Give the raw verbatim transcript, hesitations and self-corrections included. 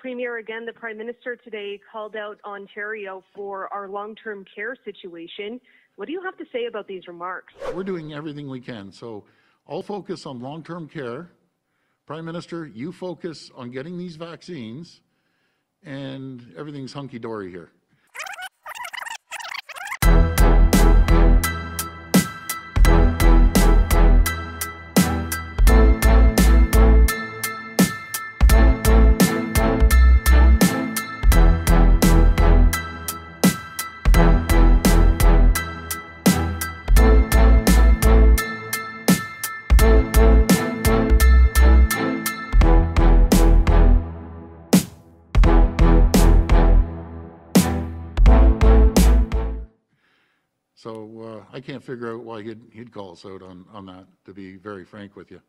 Premier, again, the Prime Minister today called out Ontario for our long-term care situation. What do you have to say about these remarks? We're doing everything we can. So I'll focus on long-term care. Prime Minister, you focus on getting these vaccines, and everything's hunky-dory here. So uh, I can't figure out why he'd, he'd call us out on, on that, to be very frank with you.